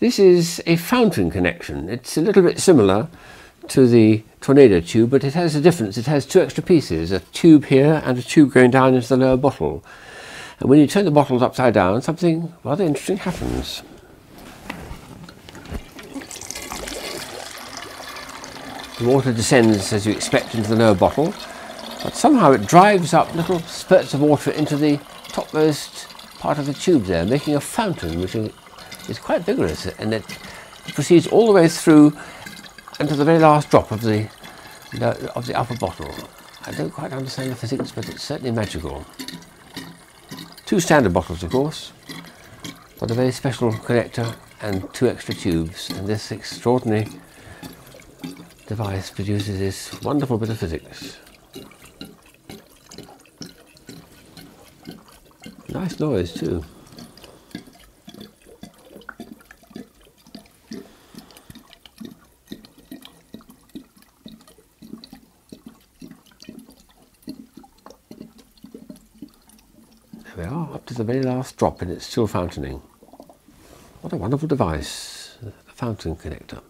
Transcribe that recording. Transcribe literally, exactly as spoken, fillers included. This is a fountain connection. It's a little bit similar to the tornado tube, but it has a difference. It has two extra pieces, a tube here and a tube going down into the lower bottle. And when you turn the bottles upside down, something rather interesting happens. The water descends, as you expect, into the lower bottle, but somehow it drives up little spurts of water into the topmost part of the tube there, making a fountain, which is quite vigorous, and it proceeds all the way through until the very last drop of the, of the upper bottle. I don't quite understand the physics, but it's certainly magical. Two standard bottles, of course, but a very special connector and two extra tubes, and this extraordinary device produces this wonderful bit of physics. Nice noise too. There we are, up to the very last drop, and it's still fountaining. What a wonderful device, the fountain connector.